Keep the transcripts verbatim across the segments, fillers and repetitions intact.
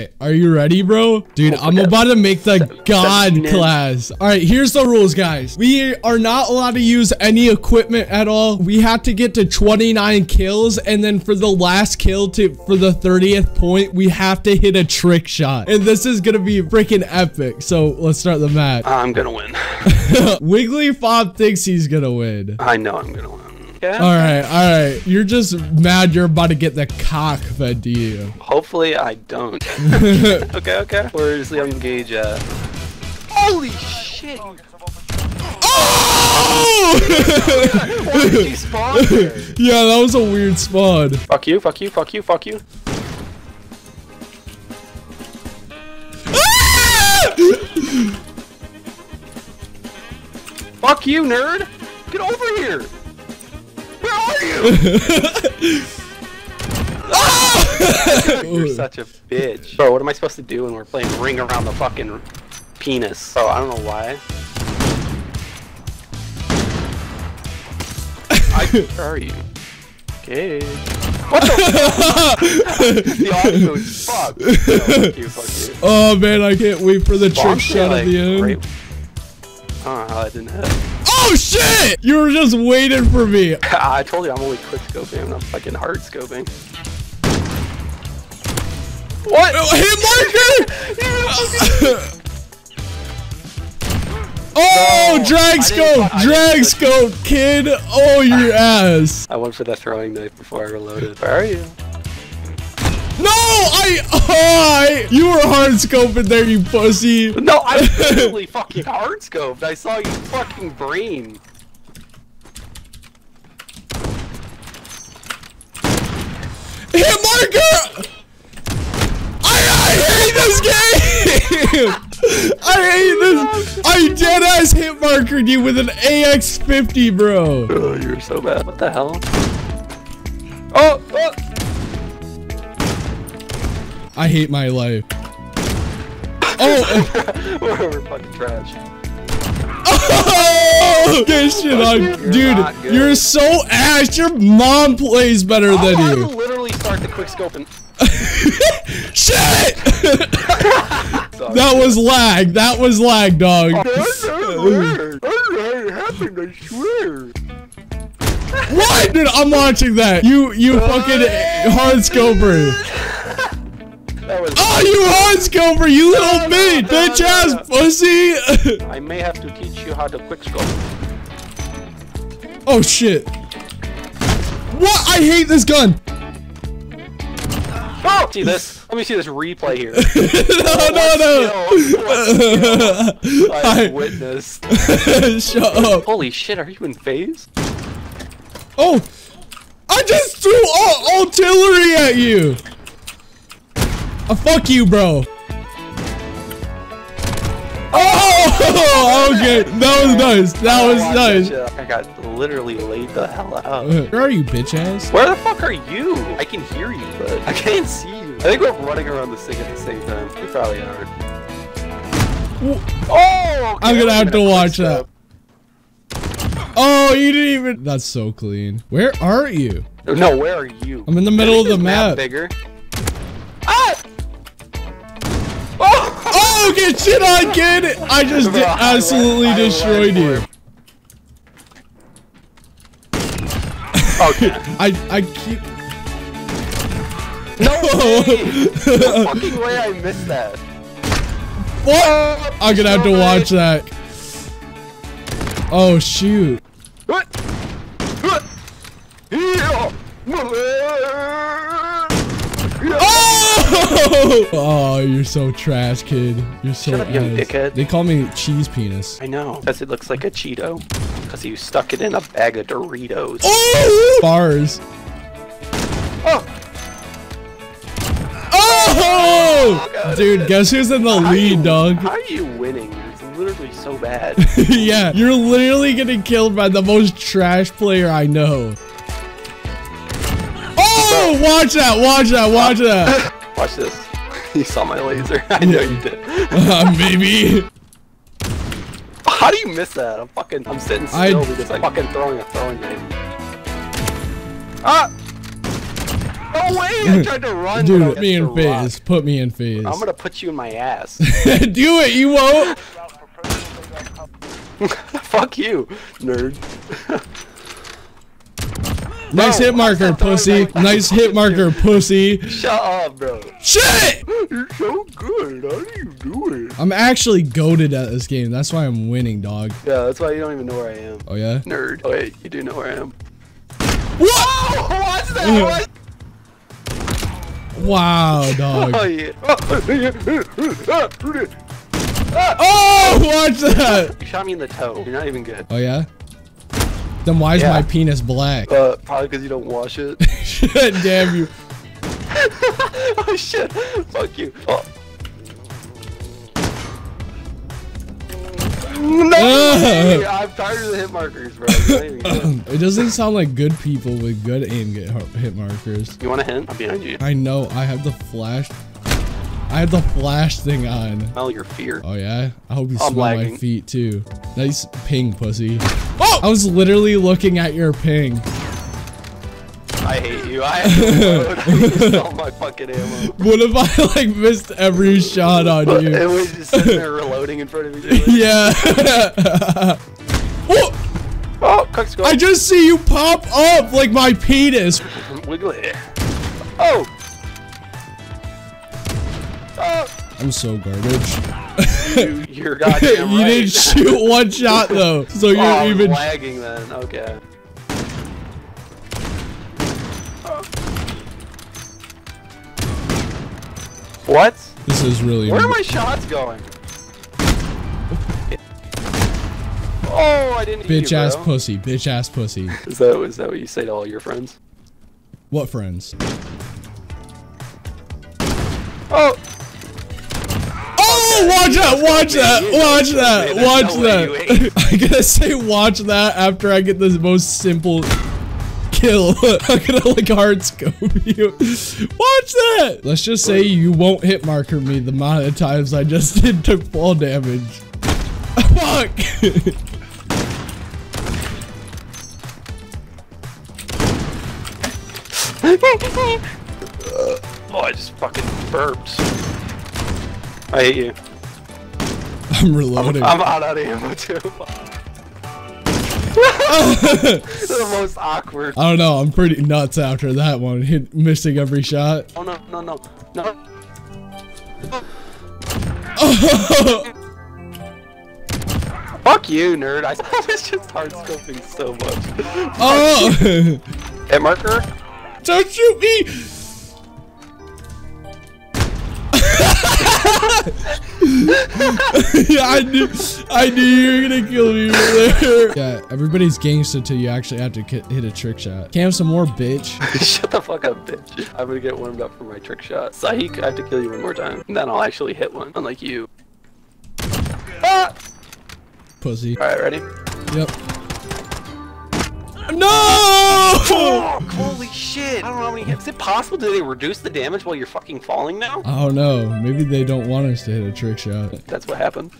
right, are you ready, bro? Dude, I'm about to make the God class. All right, here's the rules, guys. We are not allowed to use any equipment at all. We have to get to twenty-nine kills, and then for the last kill to for the thirtieth point, we have to hit a trick shot. And this is gonna be freaking epic. So let's start the match. I'm gonna win. Wiggly Fob thinks he's gonna win. I know I'm gonna win. Yeah. All right, all right. You're just mad you're about to get the cock fed to you. Hopefully I don't. Okay, okay. Where's the young Gage at? Holy shit. Oh! Why did you spawn there? Yeah, that was a weird spawn. Fuck you, fuck you, fuck you, fuck you. Fuck you, nerd. Get over here. Where are you? Ah! You're such a bitch. Bro, what am I supposed to do when we're playing Ring Around the Fucking Penis? Oh, I don't know why. I, where are you? Okay. What the fuck? The audio is fucked. No, fuck you, fuck you. Oh, man, I can't wait for the bomb trick shot at like, the end. Great. I don't know how that didn't hit. Oh shit! You were just waiting for me. I told you I'm only quick scoping. I'm not fucking hard scoping. What? Hit marker! Oh, no, drag scope, drag scope, kid. Oh, your ass. I went for that throwing knife before I reloaded. Where are you? No, I, oh, I, you were hard scoping there, you pussy. No, I was totally fucking hard scoped. I saw you fucking brain. Hit marker! I, I hate this game! I hate this. I dead ass hit markered you with an A X fifty, bro. Oh, you're so bad. What the hell? Oh, oh. I hate my life. Oh! We're fucking trash. Oh! Get shit on. You're Dude, you're so ass. Your mom plays better oh, than I you. I literally start the quick scope and. Shit! That was lag. That was lag, dog. Oh, that's weird. That happened, I swear. What? Dude, I'm watching that. You, you fucking hard scoper. Oh, you hard scoper, you little no, bitch, no, bitch no, ass no. pussy! I may have to teach you how to quick scope. Oh shit! What? I hate this gun. Oh, see this? Let me see this replay here. no, no, no! I witnessed. Shut up! Holy shit! Are you in phase? Oh! I just threw all artillery at you. Oh, fuck you, bro. Oh, okay. That was nice. That was nice. I got literally laid the hell out. Where are you, bitch ass? Where the fuck are you? I can hear you, but I can't see you. I think we're running around this thing at the same time. We probably are. Oh, okay. I'm gonna have to watch that. Oh, you didn't even. That's so clean. Where are you? No, where are you? I'm in the middle of the map. Bigger. Ah! Oh! Oh, get shit on, kid! I just Bro, absolutely I destroyed you. Okay. I I keep. No way! No fucking way! I missed that. What? Uh, I'm gonna have to watch that. Oh shoot! What? What? Oh! Oh, you're so trash, kid. You're so. Shut up, young dickhead. They call me cheese penis. I know, because it looks like a Cheeto. Because you stuck it in a bag of Doritos. Oh! Bars. Oh! Oh! Oh, dude, guess who's in the how lead, you, dog? How are you winning? It's literally so bad. Yeah, you're literally getting killed by the most trash player I know. Oh! Watch that! Watch that! Watch that! Watch this. You saw my laser. I know you did. uh, maybe. How do you miss that? I'm fucking. I'm sitting still I... because I'm fucking throwing a throwing knife. Ah! Oh! way! I tried to run. Dude, put me in phase. Put me in phase. I'm gonna put you in my ass. Do it, you won't. Fuck you, nerd. Nice hit marker, pussy. Nice hit marker, pussy. Shut up, bro. Shit! You're so good. How do you do it? I'm actually goated at this game. That's why I'm winning, dog. Yeah, that's why you don't even know where I am. Oh, yeah? Nerd. Oh, wait. You do know where I am. Whoa! What's that? Wow, dog. Oh, yeah. Oh, watch that. You shot me in the toe. You're not even good. Oh, yeah? Then why is yeah. my penis black? Uh, probably because you don't wash it. Damn you. Oh shit. Fuck you. Oh. No! Uh. I'm tired of the hit markers, bro. It doesn't sound like good people with good aim get hit markers. You want a hint? I'm behind you. I know. I have the flash. I have the flash thing on. Smell your fear. Oh yeah? I hope you I'm smell lagging. my feet too. Nice ping, pussy. Oh! I was literally looking at your ping. I hate you. I hate all my fucking ammo. What if I like missed every shot on you? It was just sitting there reloading in front of me. Yeah. Oh! Oh, Cook's going. I just see you pop up like my penis. Wiggly. Oh! I'm so garbage. you, you're goddamn right. You didn't shoot one shot though, so you're oh, even lagging then. Okay. What? This is really. Where weird. are my shots going? Oh, I didn't. Bitch you, ass bro. pussy. Bitch ass pussy. Is that is that what you say to all your friends? What friends? Oh. Oh, watch that, watch that, watch that, watch that. I'm gonna say watch that after I get this most simple kill. I'm gonna like hard scope you. Watch that. Let's just say you won't hit marker me the amount of times I just did took fall damage. Fuck. Oh, I just fucking burped. I hate you. I'm reloading. I'm, I'm out of ammo too. The most awkward. I don't know. I'm pretty nuts after that one. Hit, missing every shot. Oh no! No! No! No! Oh. Fuck you, nerd! I was just hard scoping so much. Oh! Hit marker! Don't shoot me! Yeah, I knew, I knew you were gonna kill me there. Yeah, everybody's gangster till you actually have to hit a trick shot. Cam, some more, bitch. Shut the fuck up, bitch. I'm gonna get warmed up for my trick shot. Sahik, I have to kill you one more time, and then I'll actually hit one, unlike you. Ah! Pussy. All right, ready? Yep. No! Fuck, holy shit! I don't know how many hits. Is it possible? Do they reduce the damage while you're fucking falling now? I don't know. Maybe they don't want us to hit a trick shot. That's what happened.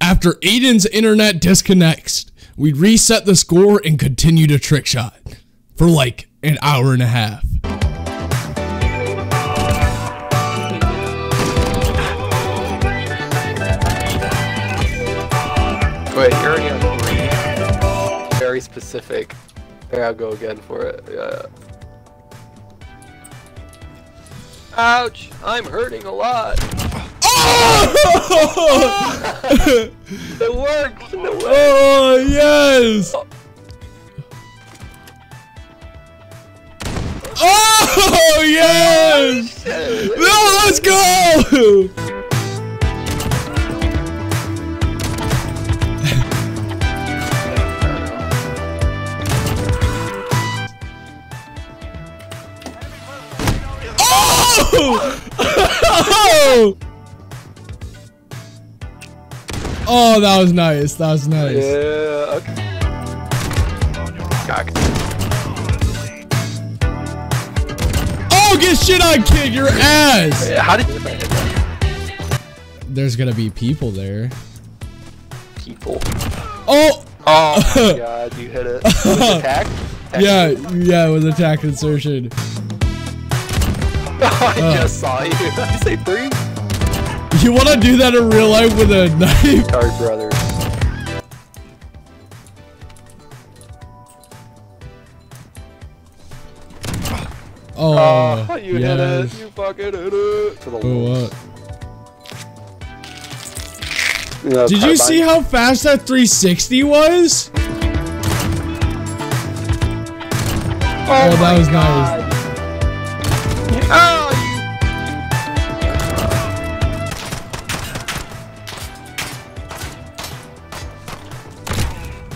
After Aiden's internet disconnects, we reset the score and continue to trick shot for like an hour and a half. Wait, here we go. Very specific. There, I'll go again for it. Yeah. Ouch! I'm hurting a lot. Oh! It worked. It worked. Oh yes! Oh yes! Oh, no, let's go! Oh! Oh, that was nice. That was nice. Yeah. Okay. Oh, get shit on, kid. Your ass. How did you hit that? There's gonna be people there. People. Oh. Oh my god, you hit it. Attack. attack. Yeah, yeah, it was attack insertion. I uh. just saw you. Did you say three? You want to do that in real life with a knife? Sorry, brother. Oh, oh, you yes. hit it. You fucking hit it. To the oh, what? You know, did you see how fast that three sixty was? Oh, oh that was God. nice. Oh, you.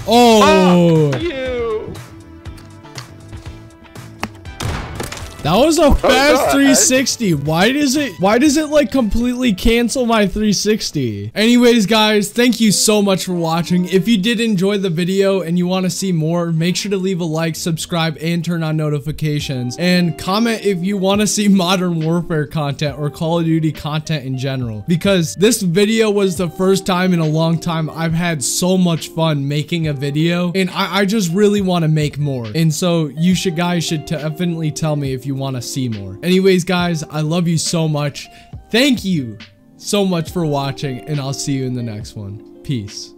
Oh. Fuck you. That was a fast oh, three sixty. Why does it why does it like completely cancel my three sixty? Anyways, guys, thank you so much for watching. If you did enjoy the video and you want to see more, make sure to leave a like, subscribe, and turn on notifications, and comment if you want to see Modern Warfare content or Call of Duty content in general, because this video was the first time in a long time I've had so much fun making a video, and I, I just really want to make more. And so you should guys should definitely tell me if you want to see more. Anyways, guys, I love you so much. Thank you so much for watching, and I'll see you in the next one. Peace.